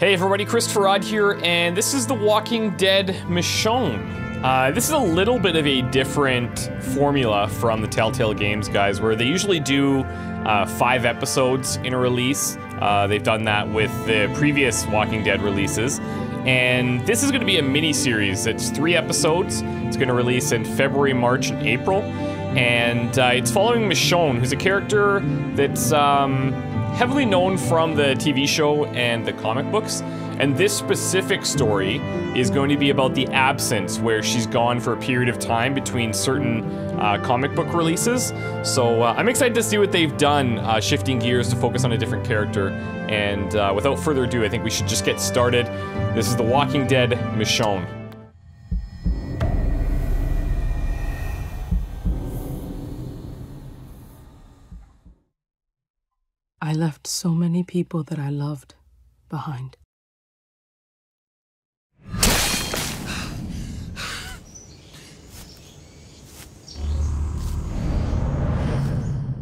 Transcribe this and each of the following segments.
Hey everybody, Christopher Odd here, and this is The Walking Dead Michonne. This is a little bit of a different formula from the Telltale Games guys, where they usually do 5 episodes in a release. They've done that with the previous Walking Dead releases. And this is going to be a mini-series. It's 3 episodes. It's going to release in February, March, and April. And it's following Michonne, who's a character that's heavily known from the TV show and the comic books, and this specific story is going to be about the absence where she's gone for a period of time between certain comic book releases. So I'm excited to see what they've done, shifting gears to focus on a different character. And without further ado, I think we should just get started. This is The Walking Dead Michonne. I left so many people that I loved behind.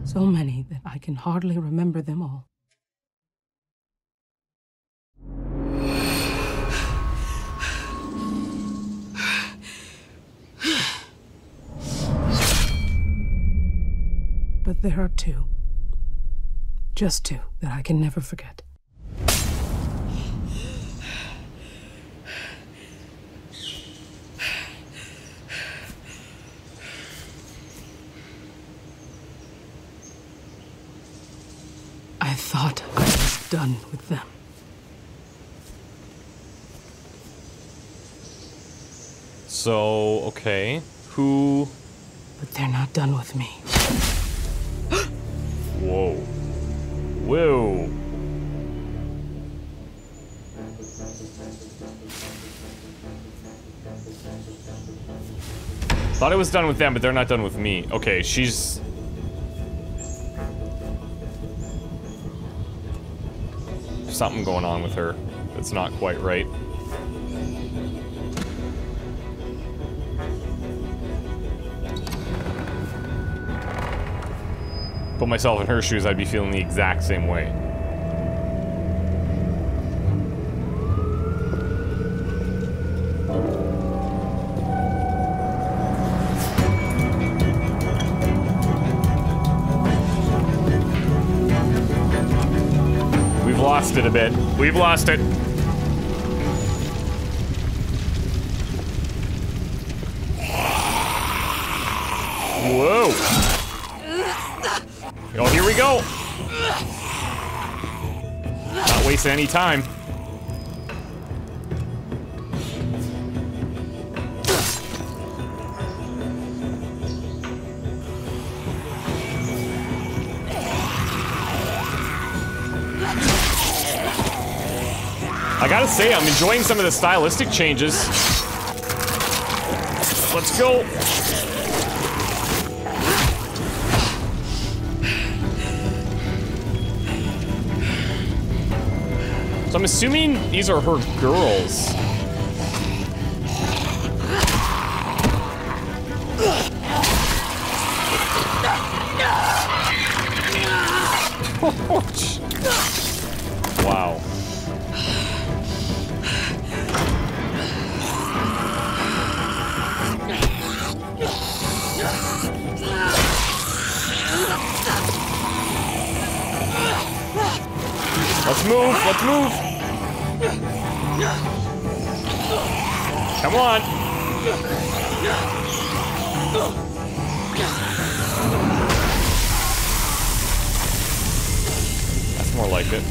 So many that I can hardly remember them all. But there are 2. Just 2 that I can never forget. I thought I was done with them. So, okay, who? But they're not done with me. Whoa. Whoa. Thought it was done with them, but they're not done with me. Okay, she's... There's something going on with her that's not quite right. Put myself in her shoes, I'd be feeling the exact same way. We've lost it a bit. We've lost it. Whoa. Oh, here we go! Not wasting any time. I gotta say, I'm enjoying some of the stylistic changes. Let's go! I'm assuming these are her girls. Wow. Let's move, let's move. Come on. That's more like it.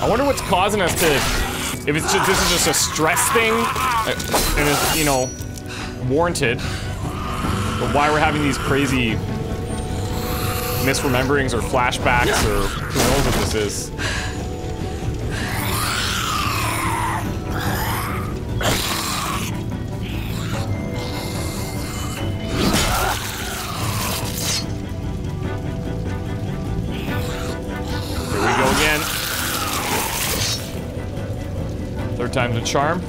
I wonder what's causing us to, if it's just, this is just a stress thing, and it's, you know, warranted, but why we're having these crazy misrememberings or flashbacks, or who knows what this is. again. Third time's a charm.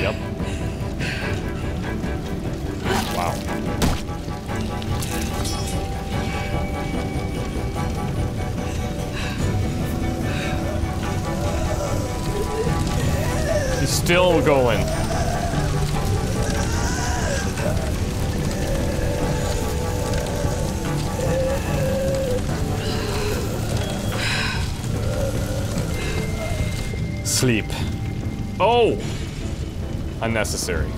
Yep. Wow. He's still going. Sleep. Oh! Unnecessary.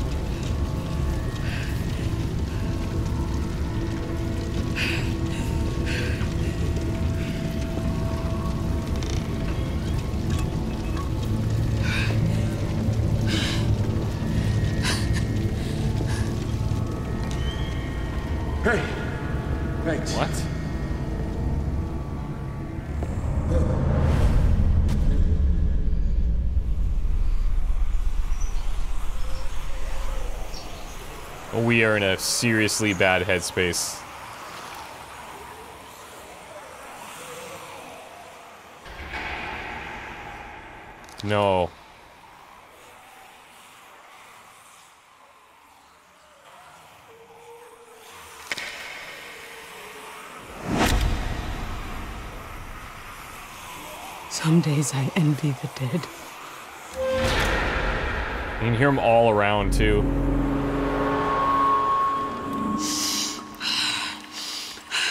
We are in a seriously bad headspace. No. Some days I envy the dead. You can hear them all around too.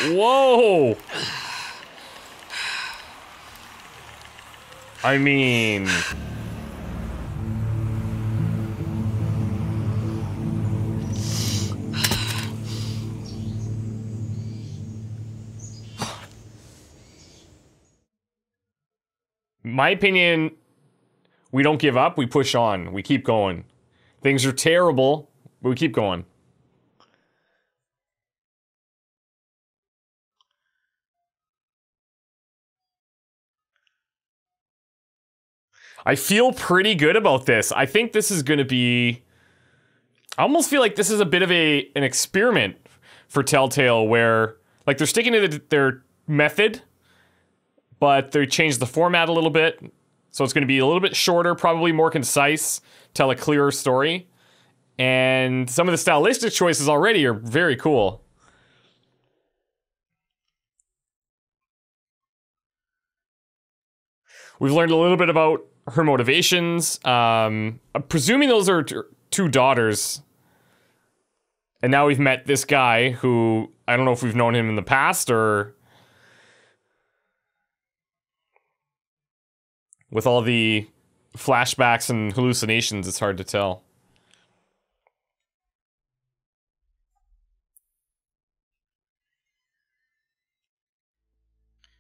Whoa! I mean... My opinion, we don't give up, we push on, we keep going. Things are terrible, but we keep going. I feel pretty good about this. I think this is gonna be... I almost feel like this is a bit of an experiment for Telltale where, like, they're sticking to their method, but they changed the format a little bit. So it's gonna be a little bit shorter, probably more concise, tell a clearer story. And some of the stylistic choices already are very cool. We've learned a little bit about her motivations. I'm presuming those are two daughters. And now we've met this guy who, I don't know if we've known him in the past or... With all the flashbacks and hallucinations, it's hard to tell.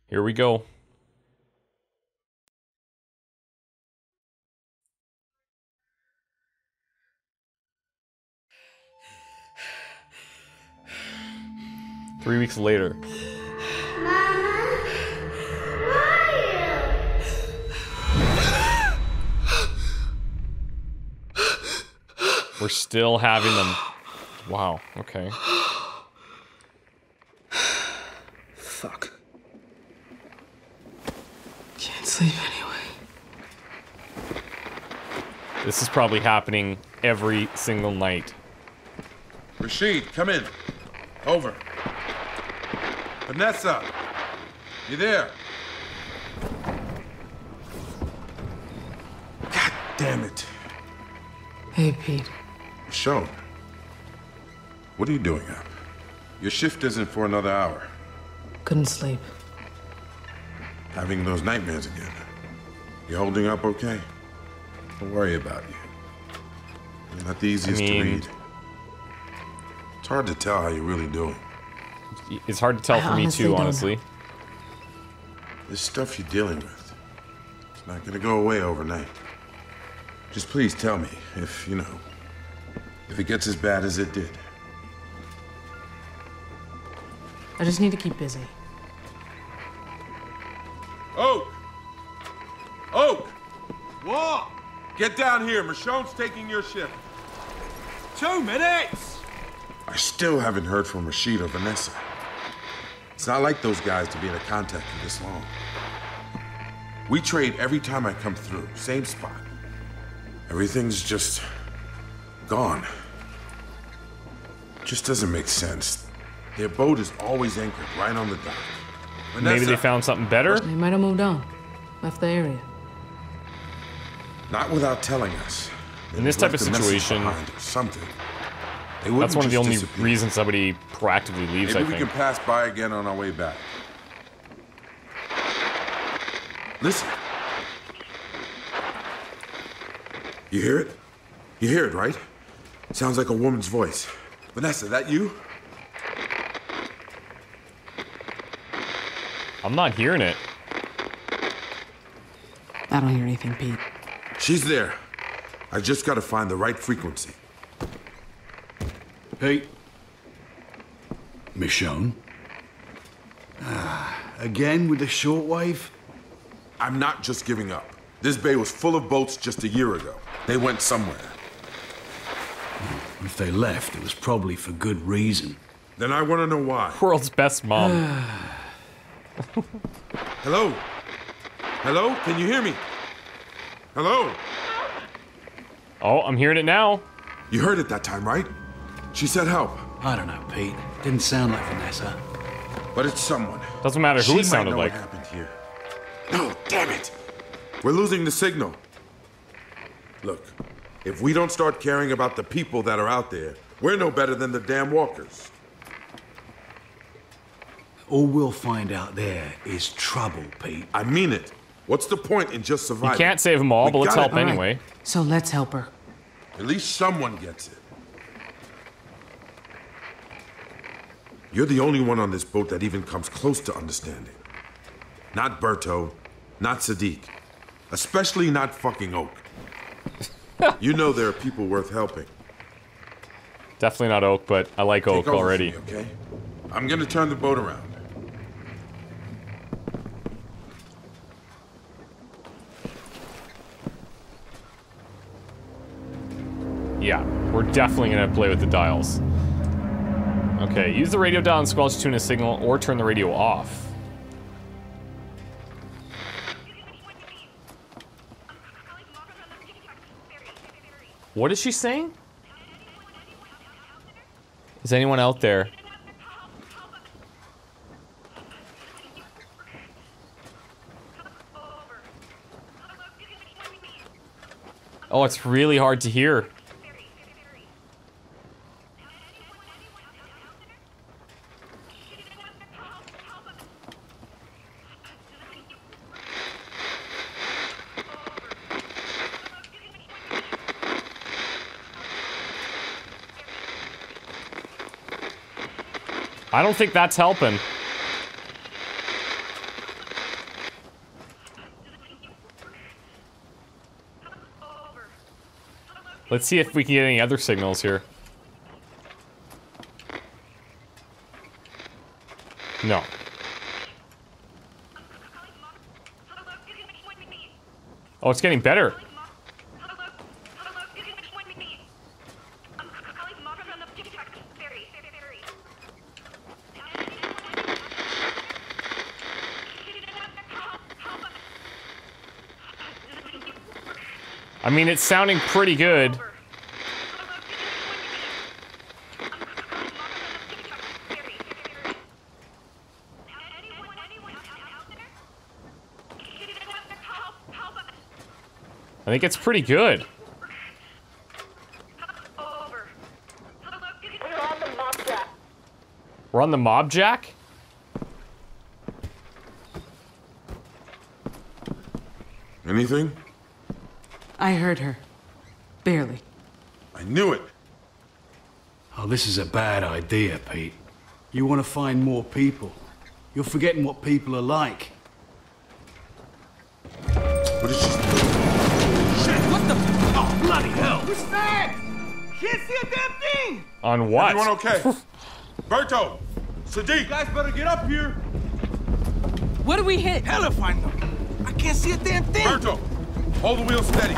Here we go. Three weeks later. Mama, where are you? We're still having them. Wow, okay. Fuck. Can't sleep anyway. This is probably happening every single night. Rashid, come in. Over. Vanessa, you there? God damn it. Hey, Pete. Sean, what are you doing up? Your shift isn't for another hour. Couldn't sleep. Having those nightmares again. You holding up okay? Don't worry about you. You're not the easiest to read. It's hard to tell how you're really doing. It's hard to tell for me too, honestly. This stuff you're dealing with, it's not gonna go away overnight. Just please tell me if, you know, if it gets as bad as it did. I just need to keep busy. Oak! Oak! Wall! Get down here, Michonne's taking your shift. 2 minutes! I still haven't heard from Rashid or Vanessa. It's not like those guys to be in a contact for this long. We trade every time I come through, same spot. Everything's just gone. Just doesn't make sense. Their boat is always anchored right on the dock. Vanessa, maybe they found something better? They might have moved on. Left the area. Not without telling us. In this type of situation, something. That's one of the only reasons somebody proactively leaves, I think. Maybe we can pass by again on our way back. Listen. You hear it? You hear it, right? It sounds like a woman's voice. Vanessa, that you? I'm not hearing it. I don't hear anything, Pete. She's there. I just gotta find the right frequency. Hey. Michonne? Again with the shortwave? I'm not just giving up. This bay was full of boats just a year ago. They went somewhere. If they left, it was probably for good reason. Then I want to know why. World's best mom. Hello? Hello? Can you hear me? Hello? Oh, I'm hearing it now. You heard it that time, right? She said help. I don't know, Pete. Didn't sound like Vanessa. But it's someone. Doesn't matter who it sounded like. What happened here. No, damn it. We're losing the signal. Look, if we don't start caring about the people that are out there, we're no better than the damn walkers. All we'll find out there is trouble, Pete. I mean it. What's the point in just surviving? You can't save them all, but let's help anyway. So let's help her. At least someone gets it. You're the only one on this boat that even comes close to understanding. Not Berto, not Sadiq, especially not fucking Oak. You know there are people worth helping. Definitely not Oak, but I like Oak already. Take over for me, okay? I'm gonna turn the boat around. Yeah, we're definitely gonna play with the dials. Okay, use the radio dial and squelch to tune a signal, or turn the radio off. What is she saying? Is anyone out there? Oh, it's really hard to hear. I don't think that's helping. Let's see if we can get any other signals here. No. Oh, it's getting better. I mean, it's sounding pretty good. I think it's pretty good. We're on the Mobjack? Anything? I heard her. Barely. I knew it! Oh, this is a bad idea, Pete. You want to find more people. You're forgetting what people are like. What is she... Shit, what the... Oh, bloody hell! What's that? Can't see a damn thing! On what? Everyone okay? Berto! Sadiq! You guys better get up here! What do we hit? Hell if I know! I can't see a damn thing! Berto! Hold the wheel steady.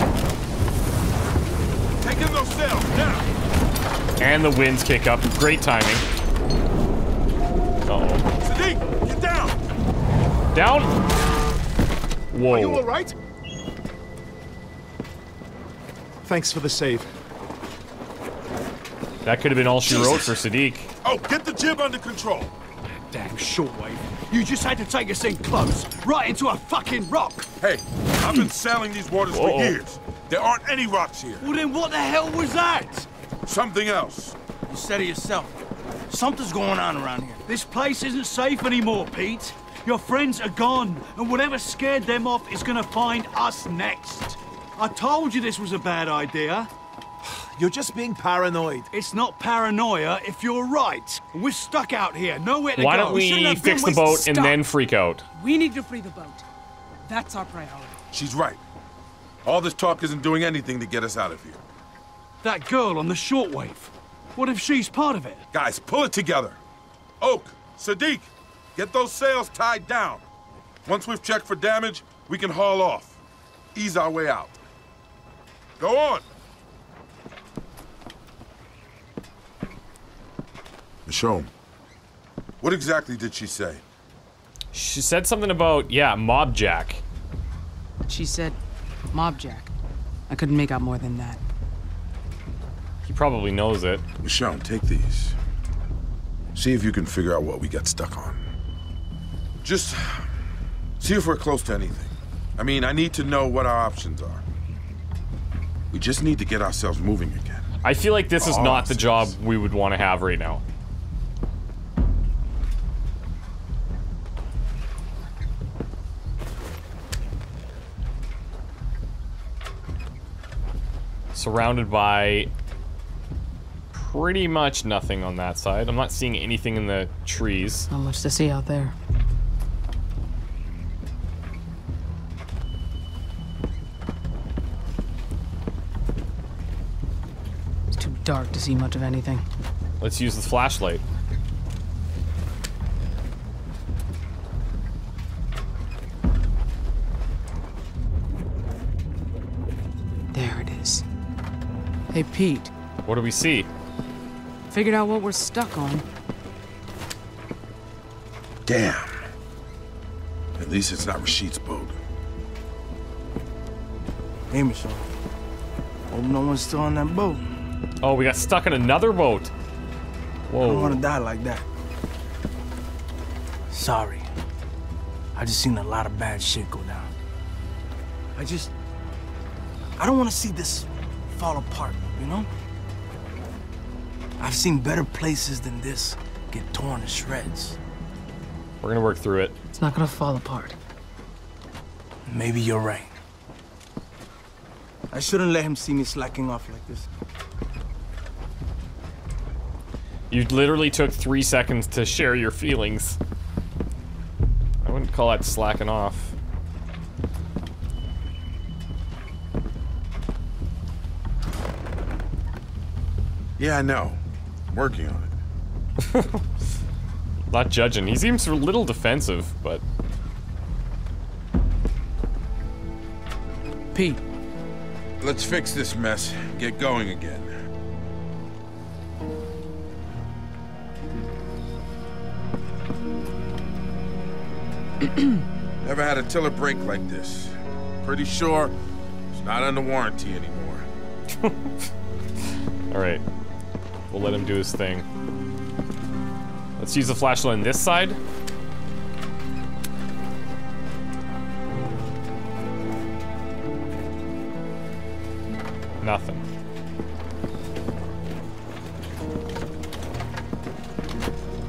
Take in those sails, now! And the winds kick up. Great timing. Uh-oh. Sadiq! Down. Whoa. Are you all right? Thanks for the save. That could have been all she wrote for Sadiq. Oh, get the jib under control. Damn shortwave. You just had to take us in close, right into a fucking rock. Hey, I've been sailing these waters for years. There aren't any rocks here. Well, then what the hell was that? Something else. You said it yourself. Something's going on around here. This place isn't safe anymore, Pete. Your friends are gone, and whatever scared them off is gonna find us next. I told you this was a bad idea. You're just being paranoid. It's not paranoia if you're right. We're stuck out here, nowhere to go. Why don't we fix the boat and then freak out? We need to free the boat. That's our priority. She's right. All this talk isn't doing anything to get us out of here. That girl on the shortwave. What if she's part of it? Guys, pull it together. Oak, Sadiq, get those sails tied down. Once we've checked for damage, we can haul off. Ease our way out. Go on. Michonne, what exactly did she say? She said something about, Mobjack. She said, Mobjack. I couldn't make out more than that. He probably knows it. Michonne, take these. See if you can figure out what we got stuck on. Just see if we're close to anything. I mean, I need to know what our options are. We just need to get ourselves moving again. I feel like this is not the job we would want to have right now. Surrounded by pretty much nothing on that side. I'm not seeing anything in the trees. Not much to see out there. It's too dark to see much of anything. Let's use the flashlight. There it is. Hey, Pete. What do we see? Figured out what we're stuck on. Damn. At least it's not Rashid's boat. Hey, Michonne. Hope no one's still on that boat. Oh, we got stuck in another boat. Whoa. I don't want to die like that. Sorry. I just seen a lot of bad shit go down. I don't want to see this fall apart, you know? I've seen better places than this get torn to shreds. We're gonna work through it. It's not gonna fall apart. Maybe you're right. I shouldn't let him see me slacking off like this. You literally took 3 seconds to share your feelings. I wouldn't call that slacking off. Yeah, I know. I'm working on it. Not judging. He seems a little defensive, but... Pete. Let's fix this mess. Get going again. Never had a tiller break like this. Pretty sure it's not under warranty anymore. Alright. We'll let him do his thing. Let's use the flashlight on this side. Nothing.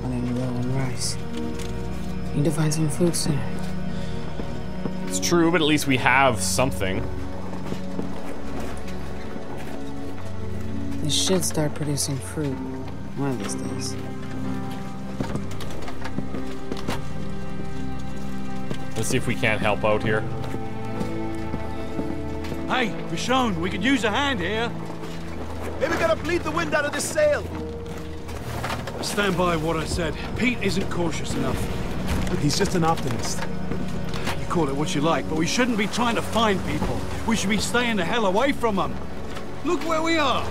I need low on rice. Need to find some food soon. It's true, but at least we have something. This should start producing fruit one of these days. Let's see if we can't help out here. Hey, Michonne, we could use a hand here. Maybe we gotta bleed the wind out of this sail. I stand by what I said. Pete isn't cautious enough. Look, he's just an optimist. You call it what you like, but we shouldn't be trying to find people. We should be staying the hell away from them. Look where we are.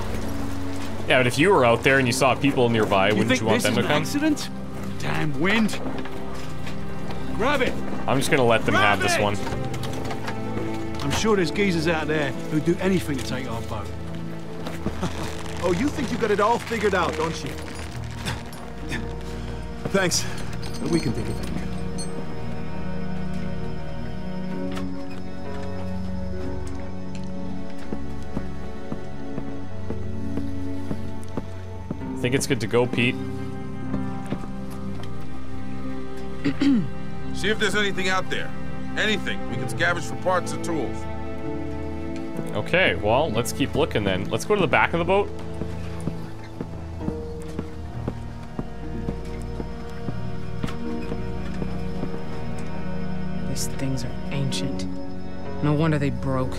Yeah, but if you were out there and you saw people nearby, wouldn't you want them to come? Accident? Damn wind. Grab it! I'm just gonna let them have this one. I'm sure there's geezers out there who'd do anything to take our boat. Oh, you think you got it all figured out, don't you? Thanks. But we can think of it. I think it's good to go, Pete. See if there's anything out there. Anything. We can scavenge for parts and tools. Okay, well, let's keep looking then. Let's go to the back of the boat. These things are ancient. No wonder they broke.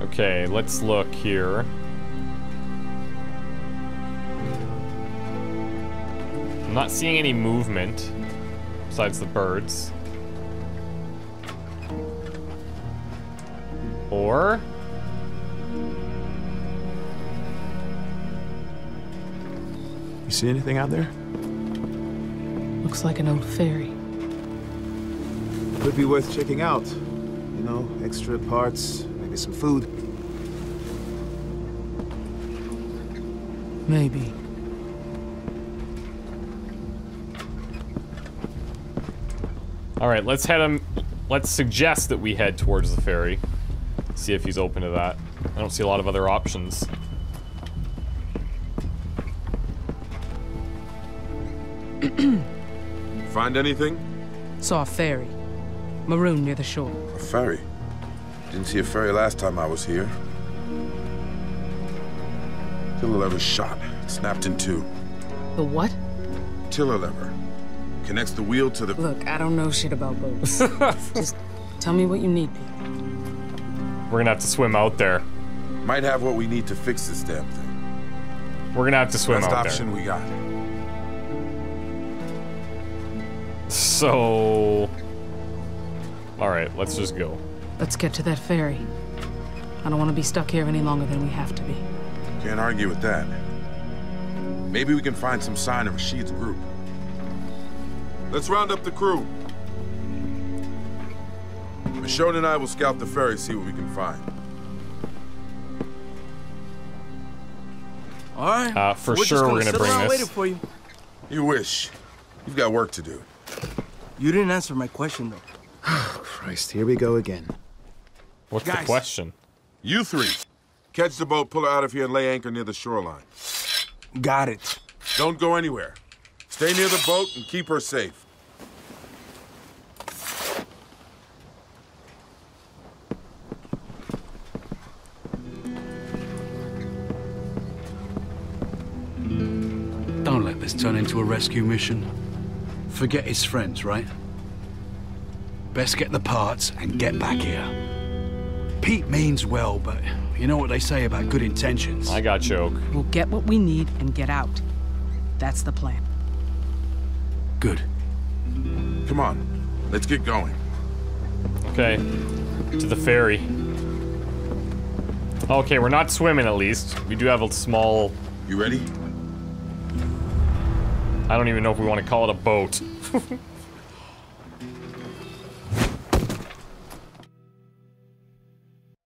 Okay, let's look here. I'm not seeing any movement besides the birds. Or you see anything out there? Looks like an old ferry. Could be worth checking out. You know, extra parts, maybe some food. Maybe. All right, let's head him. Let's suggest that we head towards the ferry. See if he's open to that. I don't see a lot of other options. Find anything? Saw a ferry. Maroon near the shore. A ferry? Didn't see a ferry last time I was here. Tiller lever shot, snapped in two. The what? Tiller lever. Connects the wheel to the... Look, I don't know shit about boats. Just tell me what you need, Pete. We're gonna have to swim out there. Might have what we need to fix this damn thing. We're gonna have to swim out there. Best option we got. So... Alright, let's just go. Let's get to that ferry. I don't want to be stuck here any longer than we have to be. Can't argue with that. Maybe we can find some sign of Rashid's group. Let's round up the crew. Michonne and I will scout the ferry, see what we can find. All right. For sure we're gonna bring this. For you. You wish. You've got work to do. You didn't answer my question though. Oh, Christ, here we go again. What's the question? You three. Catch the boat, pull her out of here, and lay anchor near the shoreline. Got it. Don't go anywhere. Stay near the boat and keep her safe. Don't let this turn into a rescue mission. Forget his friends, right? Best get the parts and get back here. Pete means well, but you know what they say about good intentions. I got you, Oak. We'll get what we need and get out. That's the plan. Good. Come on, let's get going. Okay, to the ferry. Okay, we're not swimming at least. We do have a small... You ready? I don't even know if we want to call it a boat.